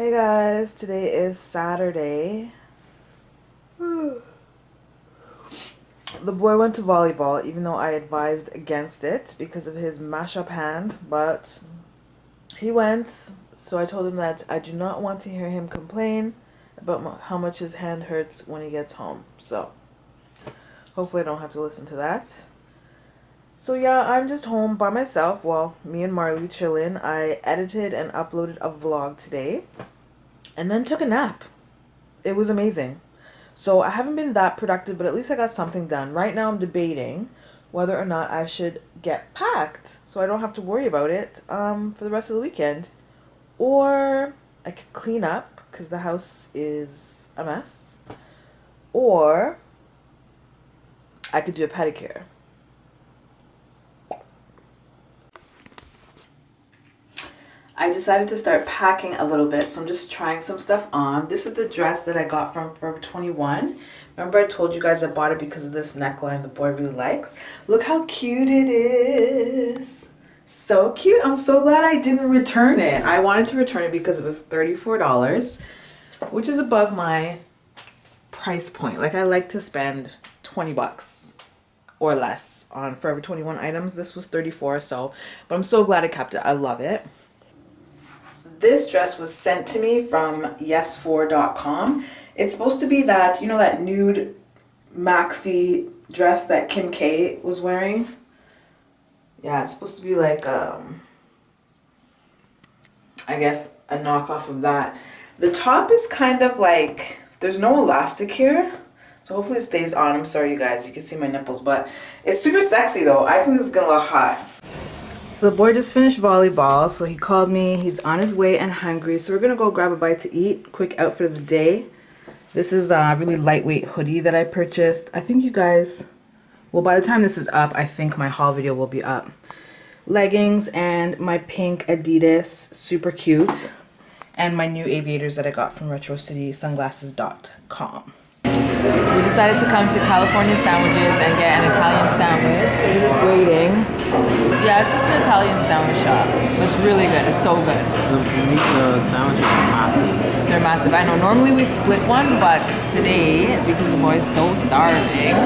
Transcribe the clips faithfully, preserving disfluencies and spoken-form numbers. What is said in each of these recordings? Hey guys, today is Saturday. The boy went to volleyball, even though I advised against it because of his mashup hand, but he went, so I told him that I do not want to hear him complain about how much his hand hurts when he gets home, so hopefully I don't have to listen to that. So yeah, I'm just home by myself, well, me and Marley chillin'. I edited and uploaded a vlog today and then took a nap. It was amazing. So I haven't been that productive, but at least I got something done. Right now I'm debating whether or not I should get packed so I don't have to worry about it um, for the rest of the weekend. Or I could clean up because the house is a mess. Or I could do a pedicure. I decided to start packing a little bit, so I'm just trying some stuff on. This is the dress that I got from Forever twenty-one. Remember I told you guys I bought it because of this neckline the boy really likes? Look how cute it is. So cute. I'm so glad I didn't return it. I wanted to return it because it was thirty-four dollars, which is above my price point. Like, I like to spend twenty bucks or less on Forever twenty-one items. This was thirty-four, so, but I'm so glad I kept it. I love it. This dress was sent to me from yes four dot com. It's supposed to be that, you know, that nude maxi dress that Kim K was wearing. Yeah, it's supposed to be like, um, I guess, a knockoff of that. The top is kind of like, there's no elastic here, so hopefully it stays on. I'm sorry, you guys, you can see my nipples, but it's super sexy, though. I think this is going to look hot. So the boy just finished volleyball, so he called me. He's on his way and hungry, so we're going to go grab a bite to eat. Quick outfit of the day. This is a really lightweight hoodie that I purchased. I think you guys, well, by the time this is up, I think my haul video will be up. Leggings and my pink Adidas, super cute. And my new aviators that I got from Retro City Sunglasses dot com. We decided to come to California Sandwiches and get an Italian sandwich. We're just waiting. Yeah, it's just an Italian sandwich shop. It's really good. It's so good. The, the sandwiches are massive. They're massive. I know. Normally we split one, but today, because the boy's so starving,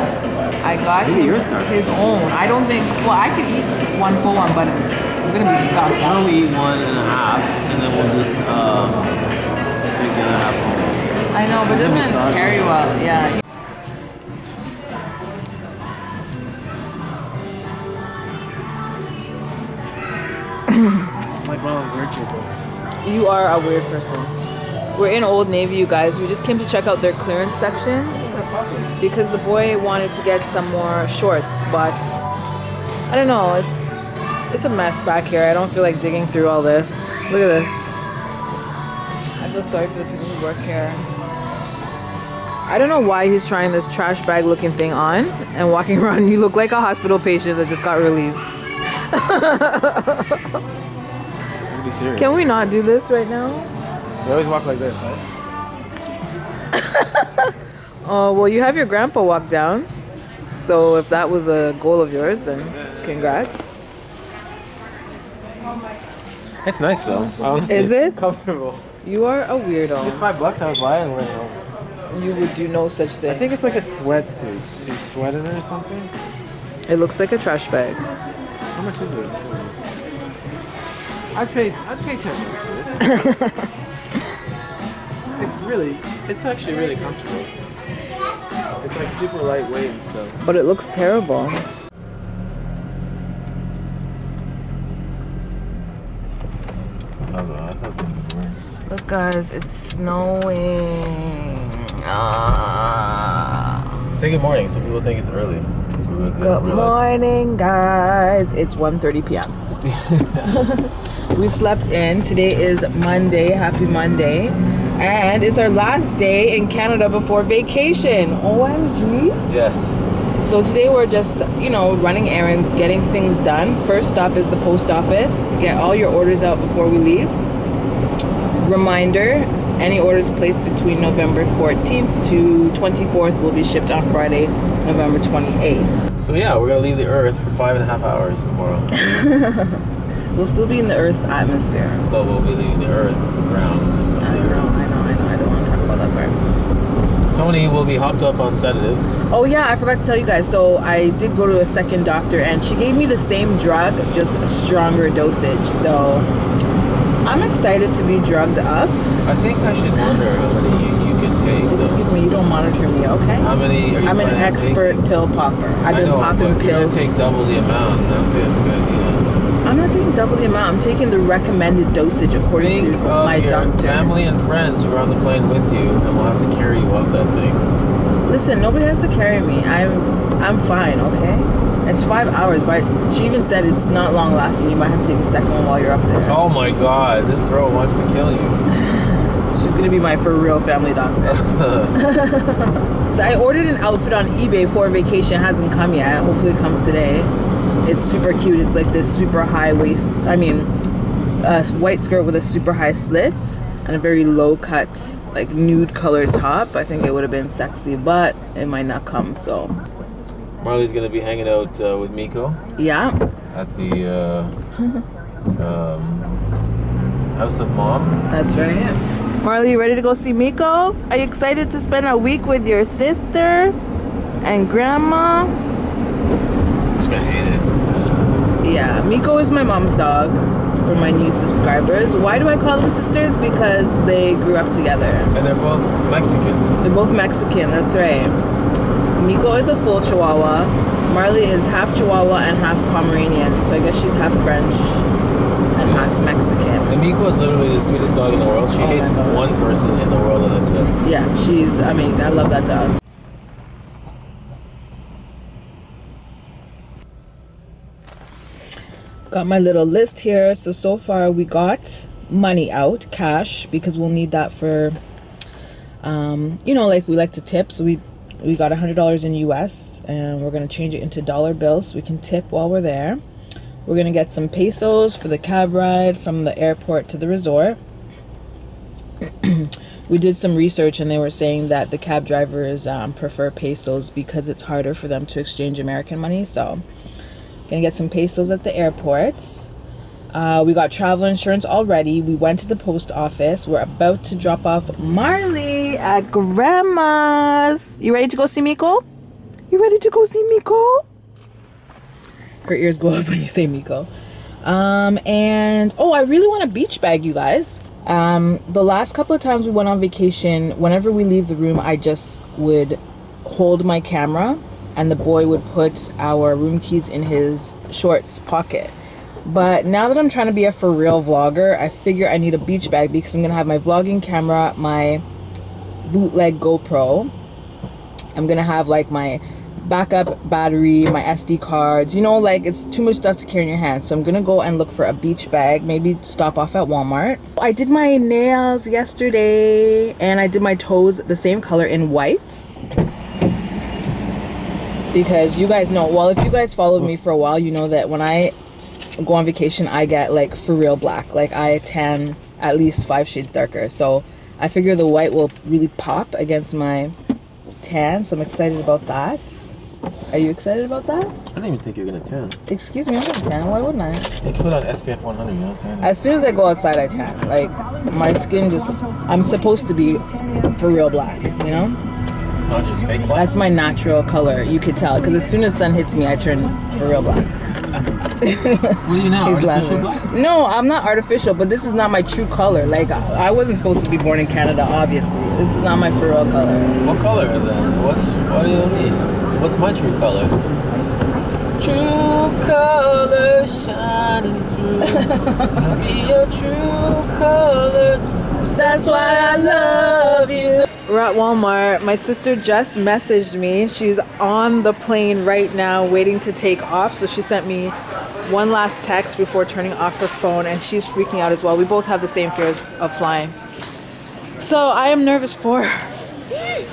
I got him his own. I don't think. Well, I could eat one full one, but we're gonna be stuck. Why don't we eat one and a half, and then we'll just um, take the other half home? I know, but it doesn't carry well. Yeah. Like, well, I'm weird people. You are a weird person. We're in Old Navy, you guys. We just came to check out their clearance section because the boy wanted to get some more shorts, but I don't know. It's it's a mess back here. I don't feel like digging through all this. Look at this. I feel sorry for the people who work here. I don't know why he's trying this trash bag looking thing on and walking around. You look like a hospital patient that just got released. Can we not do this right now? They always walk like this, right? Oh, well, you have your grandpa walk down. So if that was a goal of yours, then congrats. It's nice, though. Honestly. Is it? Comfortable. You are a weirdo. It's five bucks I was buying right now. You would do no such thing. I think it's like a sweatsuit. You sweat in it or something? It looks like a trash bag. How much is it? I'd pay, I'd pay ten bucks for this. It's really, it's actually really comfortable. It's like super lightweight and stuff. But it looks terrible. Look guys, it's snowing. Ah. Say good morning, so people think it's early. Good morning, guys. It's one thirty p m We slept in. Today is Monday. Happy Monday. And it's our last day in Canada before vacation. O M G. Yes. So today we're just, you know, running errands, getting things done. First stop is the post office. Get all your orders out before we leave. Reminder, any orders placed between November fourteenth to twenty-fourth will be shipped on Friday, November twenty-eighth. So yeah, we're gonna leave the Earth for five and a half hours tomorrow. We'll still be in the Earth's atmosphere. But we'll be leaving the Earth around. will be hopped up on sedatives. Oh yeah, I forgot to tell you guys. So I did go to a second doctor, and she gave me the same drug, just a stronger dosage. So I'm excited to be drugged up. I think I should wonder how many you, you can take. Excuse me, you don't monitor me, okay? How many are you? I'm an expert pill popper. I've been popping pills. You take double the amount. That's good. Yeah. I'm not taking double the amount. I'm taking the recommended dosage according to my doctor. Think of your family and friends who are on the plane with you, and we'll have to carry you off that thing. Listen, nobody has to carry me. I'm, I'm fine, okay? It's five hours, but she even said it's not long lasting. You might have to take a second one while you're up there. Oh my God, this girl wants to kill you. She's gonna be my for real family doctor. So I ordered an outfit on eBay for vacation. It hasn't come yet. Hopefully it comes today. It's super cute. It's like this super high waist, I mean, a white skirt with a super high slit and a very low cut, like nude colored top. I think it would have been sexy, but it might not come, so. Marley's gonna be hanging out uh, with Miko. Yeah. At the uh, um, house of mom. That's right. Yeah. Marley, you ready to go see Miko? Are you excited to spend a week with your sister and grandma? I'm just gonna hate it. Yeah, Miko is my mom's dog. For my new subscribers, why do I call them sisters? Because they grew up together. And they're both Mexican. They're both Mexican. That's right. Miko is a full Chihuahua. Marley is half Chihuahua and half Pomeranian. So I guess she's half French and half Mexican. And Miko is literally the sweetest dog in the world. She oh hates one person in the world, and that's it. Yeah, she's amazing. I love that dog. Got my little list here. So, so far we got money out, cash, because we'll need that for, um, you know, like we like to tip. So we We got one hundred dollars in U S, and we're going to change it into dollar bills so we can tip while we're there. We're going to get some pesos for the cab ride from the airport to the resort. We did some research, and they were saying that the cab drivers um, prefer pesos because it's harder for them to exchange American money. So going to get some pesos at the airports. Uh, we got travel insurance already. We went to the post office. We're about to drop off Marley at grandma's. You ready to go see Miko? You ready to go see Miko? Her ears go up when you say Miko. Um, and oh, I really want a beach bag, you guys. Um, the last couple of times we went on vacation, whenever we leave the room, I just would hold my camera and the boy would put our room keys in his shorts pocket. But now that I'm trying to be a for real vlogger, I figure I need a beach bag because I'm gonna have my vlogging camera, my bootleg GoPro. I'm gonna have like my backup battery, my S D cards, you know, like it's too much stuff to carry in your hand. So I'm gonna go and look for a beach bag, maybe stop off at Walmart. I did my nails yesterday and I did my toes the same color in white because you guys know, well, if you guys followed me for a while, you know that when I go on vacation, I get like for real black, like I tan at least five shades darker. So I figure the white will really pop against my tan, so I'm excited about that. Are you excited about that? I don't even think you're gonna tan. Excuse me, I'm gonna tan. Why wouldn't I? You put on S P F one hundred, you don't tan. As soon as I go outside, I tan. Like my skin just, I'm supposed to be for real black, you know? Not just fake black. That's my natural color. You could tell because as soon as sun hits me, I turn for real black. What are you now? He's laughing. No, I'm not artificial, but this is not my true color. Like, I wasn't supposed to be born in Canada, obviously. This is not my for real color. What color then? What's, what do you mean? What's my true color? True color shining through. I'll be your true colors. That's why I love you. We're at Walmart. My sister just messaged me. She's on the plane right now waiting to take off. So she sent me one last text before turning off her phone, and she's freaking out as well. We both have the same fear of flying. So I am nervous for her,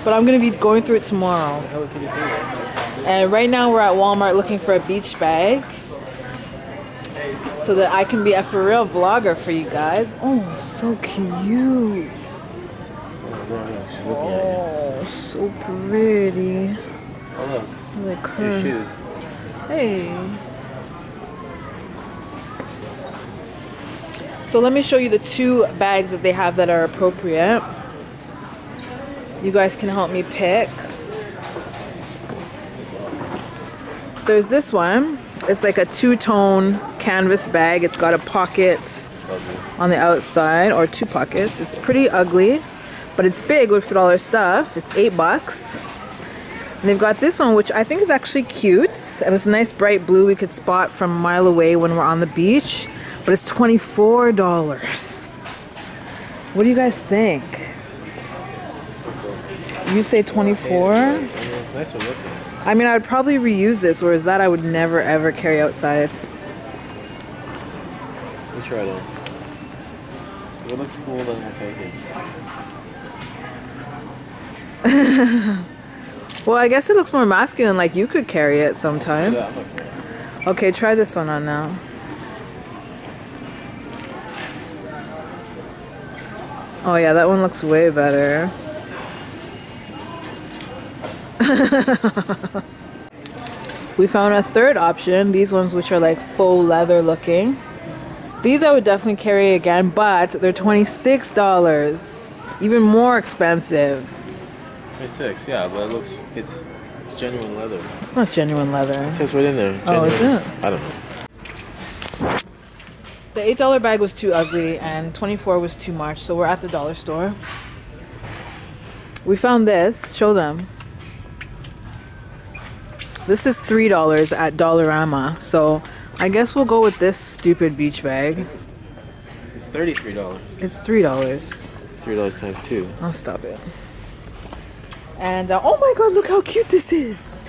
but I'm going to be going through it tomorrow. And right now we're at Walmart looking for a beach bag so that I can be a for real vlogger for you guys. Oh, so cute. Oh, so pretty. Oh, look. Look at her. Your shoes. Hey. So let me show you the two bags that they have that are appropriate. You guys can help me pick. There's this one. It's like a two-tone canvas bag. It's got a pocket on the outside, or two pockets. It's pretty ugly, but it's big. Would fit all our stuff. It's eight bucks. And they've got this one, which I think is actually cute, and it's a nice bright blue. We could spot from a mile away when we're on the beach, but it's twenty-four dollars. What do you guys think? You say twenty-four? I mean, it's nice to look at. I mean, I would probably reuse this, whereas that I would never ever carry outside. We'll try that. If it looks cool, then we'll take it. Well, I guess it looks more masculine, like you could carry it sometimes. Okay, try this one on now. Oh yeah, that one looks way better. We found a third option, these ones which are like faux leather looking. These I would definitely carry again, but they're twenty-six dollars, even more expensive. twenty-six, yeah, but it looks, it's it's genuine leather. It's not genuine leather. It says right in there, genuine. Oh, is it? I don't know. The eight dollar bag was too ugly and twenty-four was too much, so we're at the dollar store. We found this, show them. This is three dollars at Dollarama, so I guess we'll go with this stupid beach bag. It's thirty-three dollars. It's three dollars. three dollars times two. Oh, stop it. And, uh, oh my god, look how cute this is!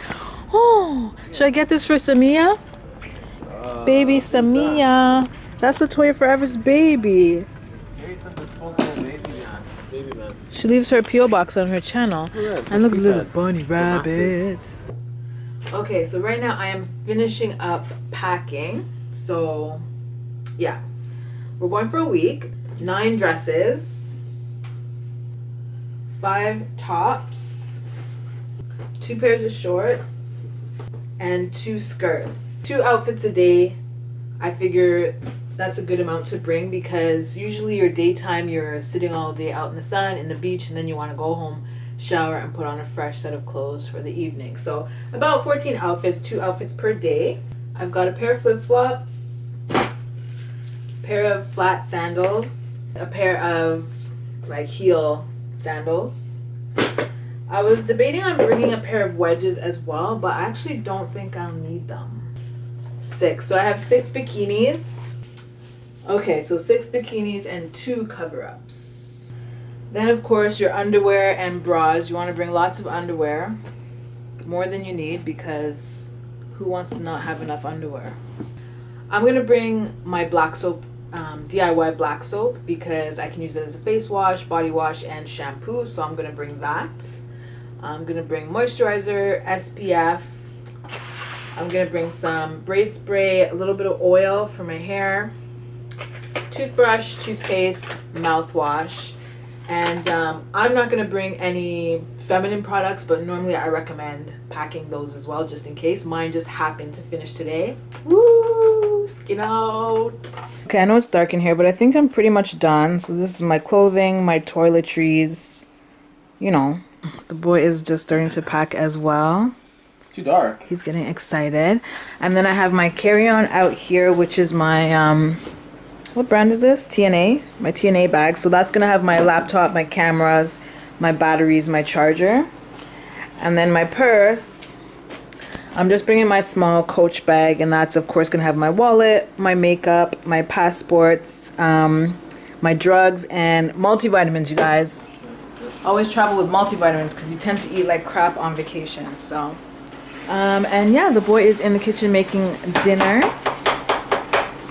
Oh, should I get this for Samia? Uh, Baby Samia! That's LaToya Forever's baby! Maybe some disposable baby man. Baby man. She leaves her P O box on her channel. Yeah, and look, little bad. Bunny rabbit! Okay, so right now I am finishing up packing, so yeah, we're going for a week, nine dresses, five tops, two pairs of shorts, and two skirts. Two outfits a day. I figure that's a good amount to bring because usually your daytime you're sitting all day out in the sun, in the beach, and then you want to go home, shower, and put on a fresh set of clothes for the evening. So about fourteen outfits, two outfits per day. I've got a pair of flip-flops, pair of flat sandals, a pair of like heel sandals. I was debating on bringing a pair of wedges as well, but I actually don't think I'll need them. Six, so I have six bikinis. Okay, so six bikinis and two cover-ups. Then of course your underwear and bras. You want to bring lots of underwear, more than you need, because who wants to not have enough underwear? I'm going to bring my black soap, um, D I Y black soap, because I can use it as a face wash, body wash, and shampoo, so I'm going to bring that. I'm going to bring moisturizer, S P F. I'm going to bring some braid spray, a little bit of oil for my hair, toothbrush, toothpaste, mouthwash. And um, I'm not going to bring any feminine products, but normally I recommend packing those as well, just in case. Mine just happened to finish today. Woo! Skin out! Okay, I know it's dark in here, but I think I'm pretty much done. So this is my clothing, my toiletries, you know. The boy is just starting to pack as well. It's too dark. He's getting excited. And then I have my carry-on out here, which is my... Um, what brand is this? T N A. My T N A bag. So that's going to have my laptop, my cameras, my batteries, my charger. And then my purse. I'm just bringing my small Coach bag, and that's of course going to have my wallet, my makeup, my passports, um, my drugs, and multivitamins, you guys. Always travel with multivitamins because you tend to eat like crap on vacation. So, um, and yeah, the boy is in the kitchen making dinner.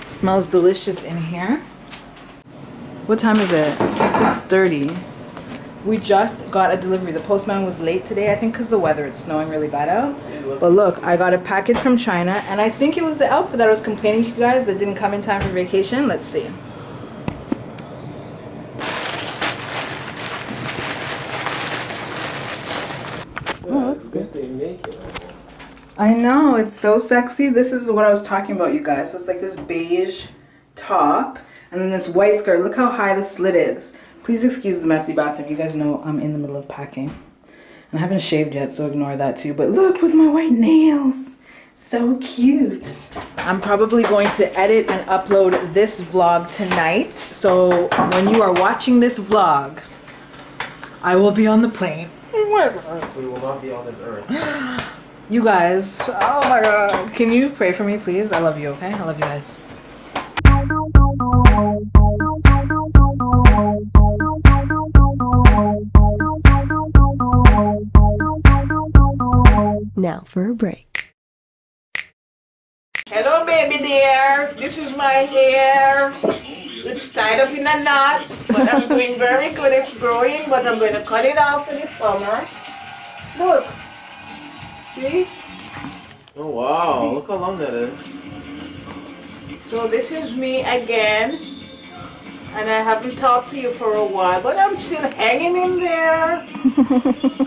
Smells delicious in here. What time is it? six thirty. We just got a delivery. The postman was late today, I think because the weather. It's snowing really bad out. But look, I got a package from China, and I think it was the outfit that I was complaining to you guys that didn't come in time for vacation. Let's see. Oh, looks good. I know, it's so sexy. This is what I was talking about, you guys. So it's like this beige top and then this white skirt. Look how high the slit is. Please excuse the messy bathroom. You guys know I'm in the middle of packing. I haven't shaved yet, so ignore that too. But look, with my white nails. So cute. I'm probably going to edit and upload this vlog tonight. So when you are watching this vlog, I will be on the plane. We will not be on this earth. You guys. Oh my God. Can you pray for me, please? I love you, okay? I love you guys. Now for a break. Hello, baby dear. This is my hair. It's tied up in a knot, but I'm doing very good. It's growing, but I'm going to cut it off in the summer. Look. See? Oh, wow. Look how long that is. So this is me again. And I haven't talked to you for a while, but I'm still hanging in there.